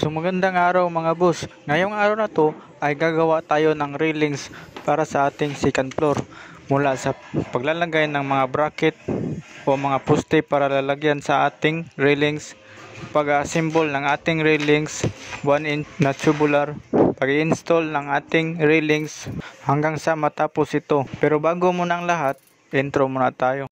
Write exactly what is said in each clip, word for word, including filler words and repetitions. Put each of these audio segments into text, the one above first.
So magandang araw mga boss. Ngayong araw na to ay gagawa tayo ng railings para sa ating second floor mula sa paglalagay ng mga bracket o mga poste para lalagyan sa ating railings, pag-assemble ng ating railings one inch na tubular, pag-install ng ating railings hanggang sa matapos ito. Pero bago muna ang lahat, intro muna tayo.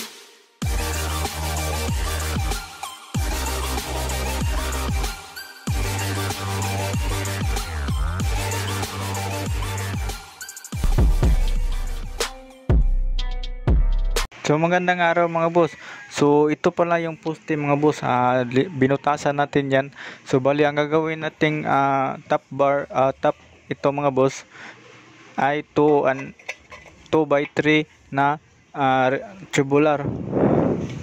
So magandang araw mga boss. So ito pala yung poste mga boss, uh, binutasan natin yan. So bali ang gagawin nating uh, top bar, uh, top ito mga boss ay two by three na uh, tubular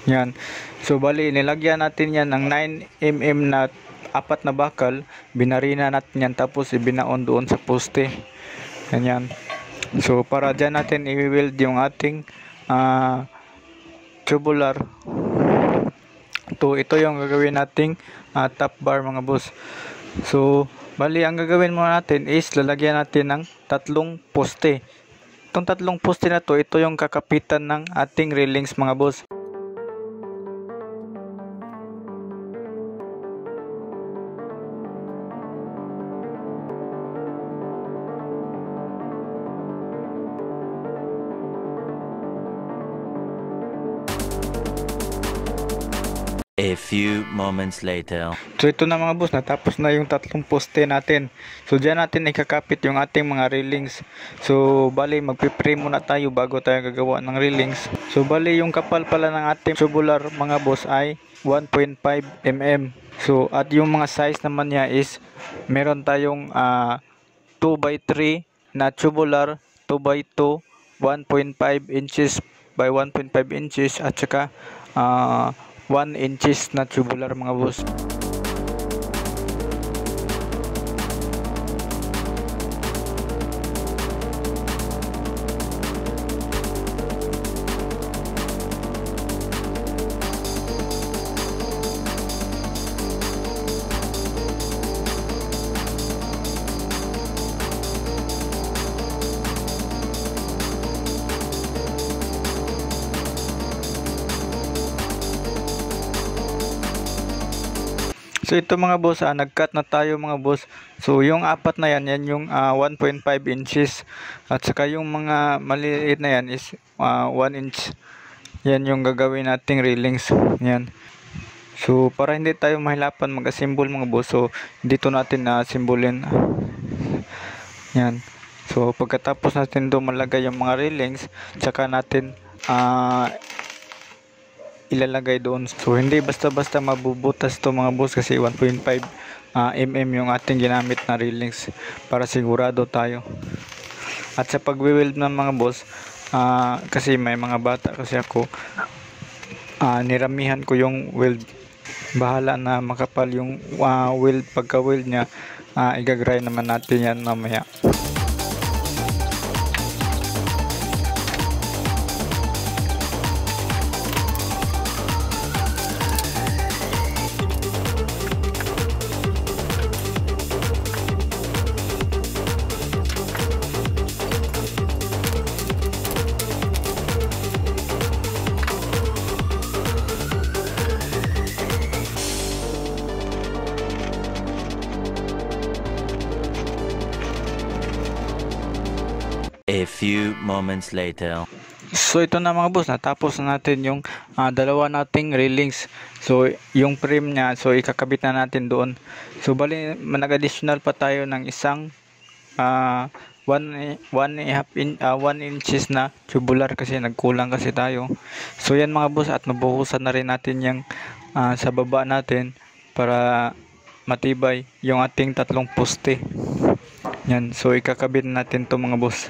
yan. So bali nilagyan natin yan ng nine millimeter na apat na bakal, binarina natin yan tapos ibinaon doon sa poste yan, yan. So para dyan natin i-weld yung ating uh, tubular. To ito yung gagawin nating uh, top bar mga boss. So bali ang gagawin muna natin is lalagyan natin ng tatlong poste. Itong tatlong poste na to, ito yung kakapitan ng ating railings mga boss. A few moments later. So ito na mga boss, natapos na yung tatlong poste natin. So dyan natin ikakapit yung ating mga railings. So bali magpiprame muna tayo bago tayo gagawa ng railings. So bali yung kapal pala ng ating tubular mga boss ay one point five millimeter. So at yung mga size naman niya is meron tayong uh, two by three na tubular, two by two, one point five inches by one point five inches at saka uh, one inches na tubular mga boss. So ito mga boss, ah, nag-cut na tayo mga boss. So yung apat na yan, yan yung uh, one point five inches. At saka yung mga maliit na yan is uh, one inch. Yan yung gagawin nating railings. Yan. So para hindi tayo mahilapan mag-assemble mga boss, so dito natin na-assemble-in. Yan. So pagkatapos natin doon malagay yung mga railings, saka natin ah... Uh, ilalagay doon. So hindi basta-basta mabubutas to mga boss kasi one point five uh, mm yung ating ginamit na railings para sigurado tayo. At sa pag-weld ng mga boss, uh, kasi may mga bata kasi ako, uh, niramihan ko yung weld. Bahala na makapal yung uh, weld. Pagka-weld niya, uh, igagray naman natin yan mamaya. A few moments later. So ito na mga boss, natapos na natin yung uh, dalawa nating railings. So yung frame niya, so ikakabit na natin doon. So bali nag-additional pa tayo ng isang uh, one, one, half in, uh, one inches na tubular kasi nagkulang kasi tayo. So yan mga boss, at nabuhusan na rin natin yung uh, sa baba natin para matibay yung ating tatlong poste. Yan, so ikakabit natin to mga boss.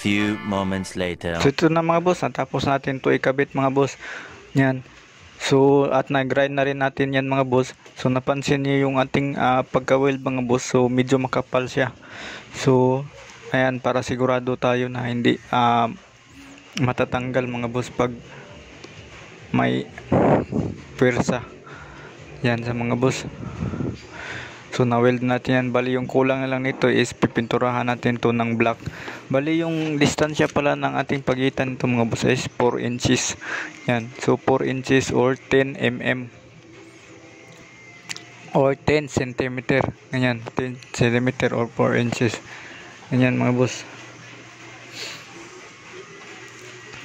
few moments later. So ito na mga boss, natapos natin to ikabit mga boss. Yan. So at nag-grind na rin natin yan mga boss. So napansin niyo yung ating uh, pagka-weld mga boss. So medyo makapal siya. So ayan, para sigurado tayo na hindi uh, matatanggal mga boss pag may pwersa. Yan sa mga boss. So na-weld natin yan. Bali yung kulang na lang nito is pipinturahan natin to ng black. Bali yung distansya pala ng ating pagitan ito mga boss is four inches. Yan. So four inches or ten millimeters or ten centimeters. Ganyan. ten centimeters or four inches. Ganyan mga boss.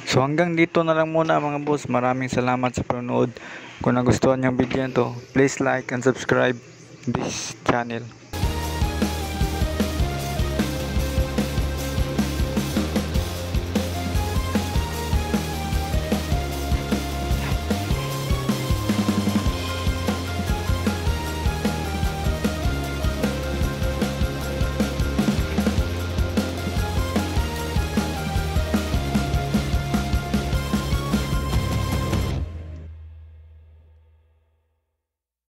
So hanggang dito na lang muna mga boss. Maraming salamat sa panonood. Kung nagustuhan yung video nito, please like and subscribe this channel.